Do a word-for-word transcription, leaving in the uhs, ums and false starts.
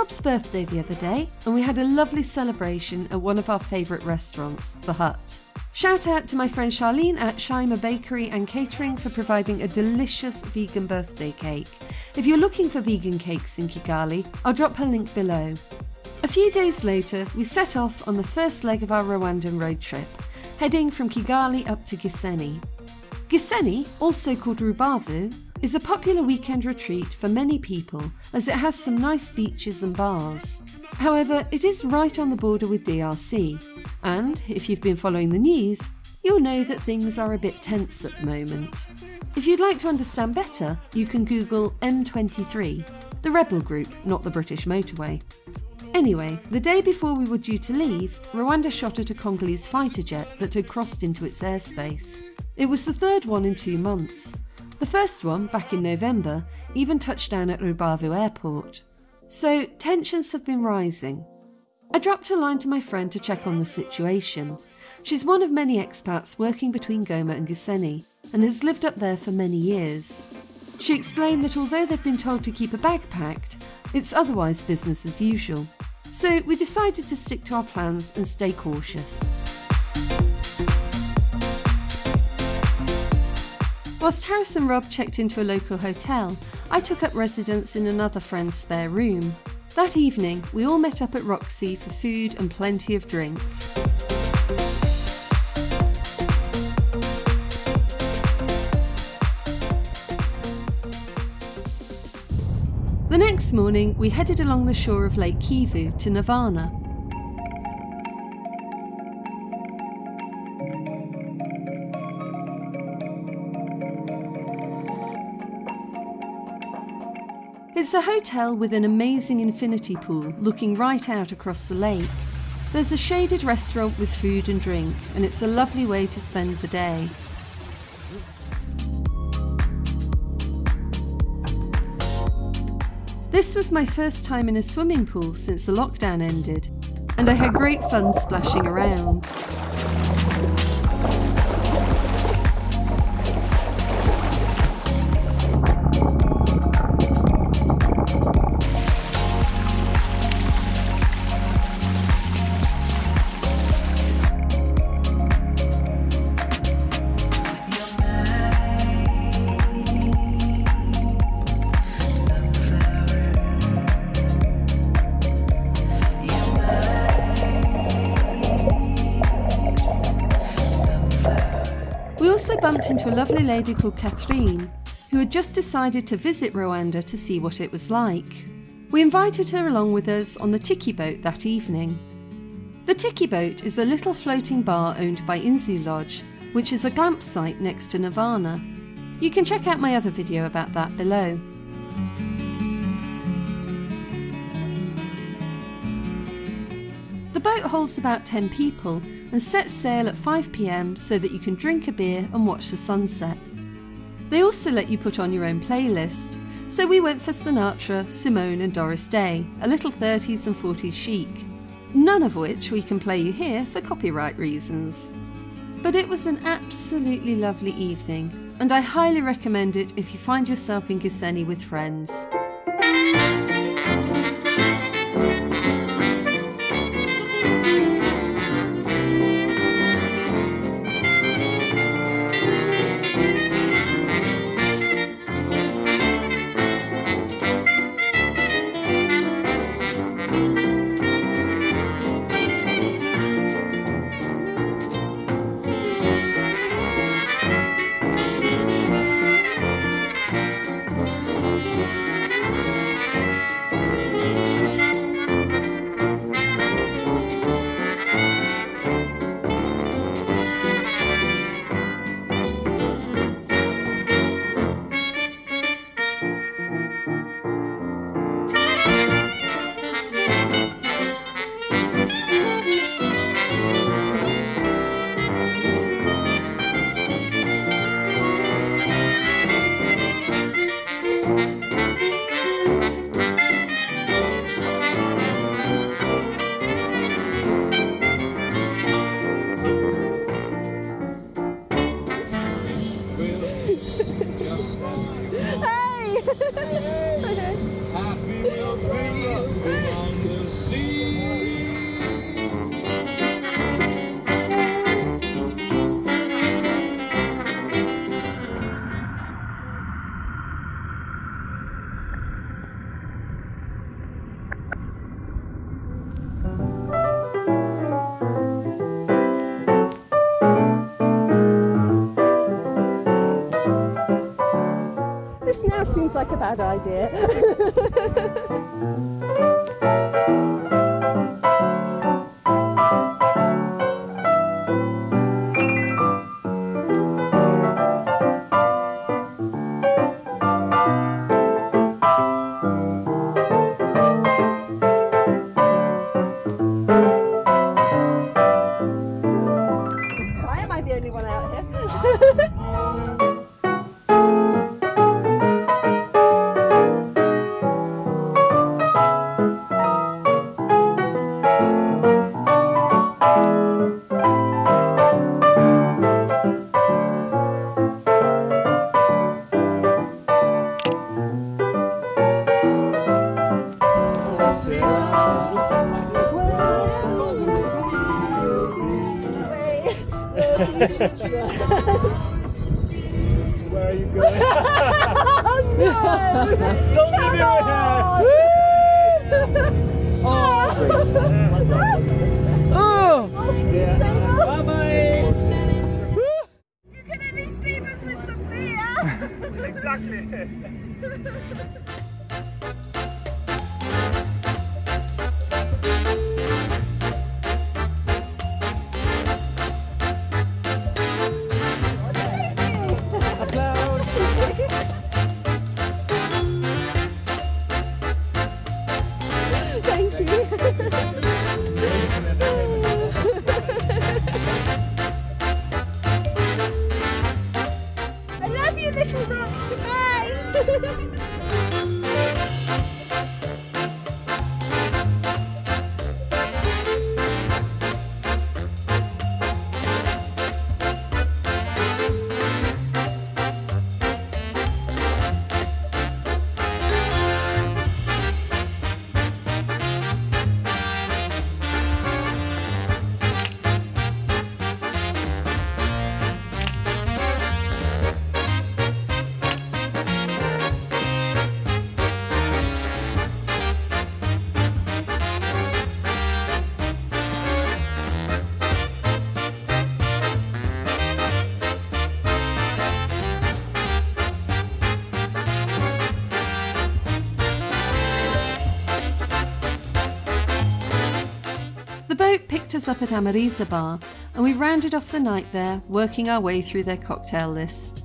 Rob's birthday the other day, and we had a lovely celebration at one of our favourite restaurants, The Hut. Shout out to my friend Charlene at Chaïma Bakery and Catering for providing a delicious vegan birthday cake. If you're looking for vegan cakes in Kigali, I'll drop her link below. A few days later, we set off on the first leg of our Rwandan road trip, heading from Kigali up to Gisenyi. Gisenyi, also called Rubavu, is a popular weekend retreat for many people as it has some nice beaches and bars. However, it is right on the border with D R C, and if you've been following the news, you'll know that things are a bit tense at the moment. If you'd like to understand better, you can Google M twenty-three, the rebel group, not the British motorway. Anyway, the day before we were due to leave, Rwanda shot at a Congolese fighter jet that had crossed into its airspace. It was the third one in two months. The first one, back in November, even touched down at Rubavu Airport. So tensions have been rising. I dropped a line to my friend to check on the situation. She's one of many expats working between Goma and Gisenyi and has lived up there for many years. She explained that although they've been told to keep a bag packed, it's otherwise business as usual. So we decided to stick to our plans and stay cautious. Whilst Harris and Rob checked into a local hotel, I took up residence in another friend's spare room. That evening, we all met up at Roxy for food and plenty of drink. The next morning, we headed along the shore of Lake Kivu to Nirvana. It's a hotel with an amazing infinity pool looking right out across the lake. There's a shaded restaurant with food and drink, and it's a lovely way to spend the day. This was my first time in a swimming pool since the lockdown ended, and I had great fun splashing around. We also bumped into a lovely lady called Catherine, who had just decided to visit Rwanda to see what it was like. We invited her along with us on the Tiki boat that evening. The Tiki boat is a little floating bar owned by Inzu Lodge, which is a glamp site next to Nirvana. You can check out my other video about that below. The boat holds about ten people and sets sail at five p m so that you can drink a beer and watch the sunset. They also let you put on your own playlist, so we went for Sinatra, Simone and Doris Day, a little thirties and forties chic, none of which we can play you here for copyright reasons. But it was an absolutely lovely evening, and I highly recommend it if you find yourself in Gisenyi with friends. bad idea. Where are you going? Oh, no! Don't leave your hand! Oh! Oh! Oh, yeah. Bye bye! You can only leave us with some beer! Exactly! Us up at Amariza Bar, and we rounded off the night there, working our way through their cocktail list.